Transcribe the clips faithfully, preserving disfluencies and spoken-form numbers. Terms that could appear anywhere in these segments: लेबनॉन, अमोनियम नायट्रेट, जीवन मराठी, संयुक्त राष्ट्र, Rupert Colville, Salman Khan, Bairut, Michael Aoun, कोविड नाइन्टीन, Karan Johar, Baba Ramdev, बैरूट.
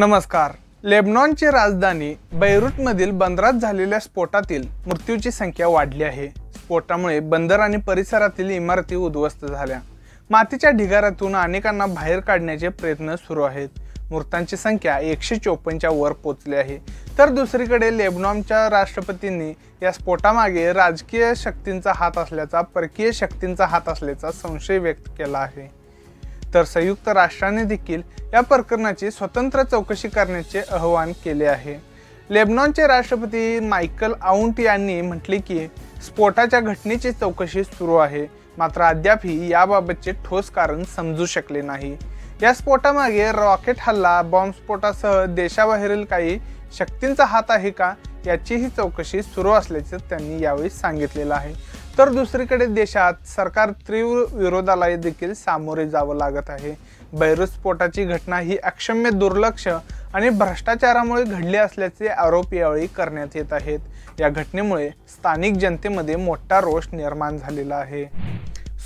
नमस्कार। लेबनॉनची राजधानी बैरूटमधील बंदरात झालेल्या स्फोटातील मृत्यूची संख्या वाढली आहे। स्फोटामुळे बंदर आणि परिसरातील इमारती उद्ध्वस्त झाल्या। मातीच्या ढिगाऱ्यातून अनेकांना बाहेर काढण्याचे प्रयत्न सुरू आहेत। मृतांची संख्या एकशे चौपन्नच्या वर पोहोचली आहे। तर दुसरीकडे लेबनॉनच्या राष्ट्रपतींनी या स्फोटामागे राजकीय शक्तींचा हात असल्याचा परकीय शक्तींचा हात असल्याचा संशय व्यक्त केला आहे। तर संयुक्त राष्ट्राने देखील या प्रकरणाची स्वतंत्र चौकशी करण्याचे आवाहन केले आहे। लेबनॉनचे राष्ट्रपती मायकल आउंट यांनी म्हटले की स्फोटाच्या घटनेची चौकशी सुरू आहे, मात्र अद्याप ही याबाबतचे ठोस कारण समजू शकले नाही। या स्फोटामागे रॉकेट हल्ला, बॉम्बस्फोटासह देशाबाहेरील काही शक्तींचा हात आहे का याचीही चौकशी सुरू असल्याचे त्यांनी यावेळी सांगितलेलं आहे। तर दुसरीकडे देशात सरकार तीव्र विरोधाला देखील सामोरे जावे लागत आहे। बैरूत स्फोटाची घटना ही अक्षम्य दुर्लक्ष आणि भ्रष्टाचारामुळे घडली असल्याचे आरोप यावेळी करण्यात येत आहेत। या घटनेमुळे स्थानिक जनतेमध्ये मोठा रोष निर्माण झालेला आहे।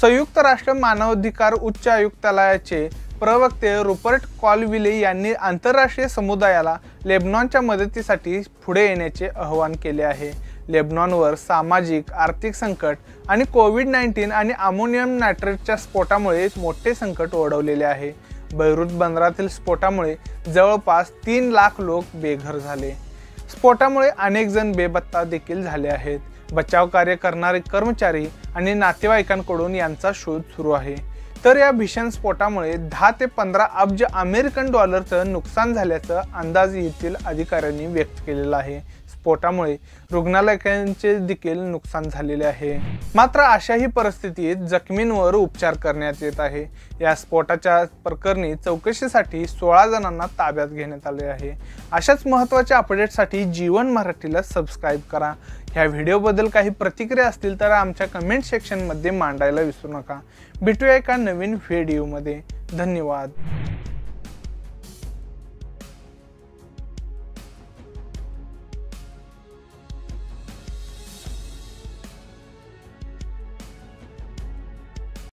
संयुक्त राष्ट्र मानवाधिकार उच्च आयुक्तालयाचे प्रवक्ते रुपर्ट कॉलविले यांनी आंतरराष्ट्रीय समुदायाला लेबनॉनच्या मदतीसाठी पुढे येण्याचे आवाहन केले आहे। लेबनॉनवर सामाजिक आर्थिक संकट आणि कोविड नाइन्टीन आणि अमोनियम नायट्रेटच्या स्फोटामुळे मोठे संकट ओढवलेले आहे। बैरूत बंदरातील स्फोटामुळे जवळपास तीन लाख लोक बेघर झाले। स्फोटामुळे अनेक जण बेपत्ता देखील झाले आहेत। बचाव कार्य करणारे कर्मचारी आणि नातेवाईकांकडून यांचा शोध सुरू आहे। तर या भीषण स्फोटामुळे दहा ते पंधरा अब्ज अमेरिकन डॉलरचं नुकसान झाल्याचं अंदाज येथील अधिकाऱ्यांनी व्यक्त केलेला आहे। स्फोटामुळे रुग्णालयांचे देखील नुकसान झालेले आहे। मात्र अशाही परिस्थितीत जखमींवर उपचार करण्यात येत आहे। या स्फोटाच्या प्रकरणी चौकशीसाठी सोळा जणांना ताब्यात घेण्यात आले आहे। अशाच महत्त्वाच्या अपडेटसाठी जीवन मराठीला सबस्क्राईब करा। ह्या व्हिडिओबद्दल काही प्रतिक्रिया असतील तर आमच्या कमेंट सेक्शनमध्ये मांडायला विसरू नका। भेटूया एका नवीन व्हिडिओमध्ये। धन्यवाद।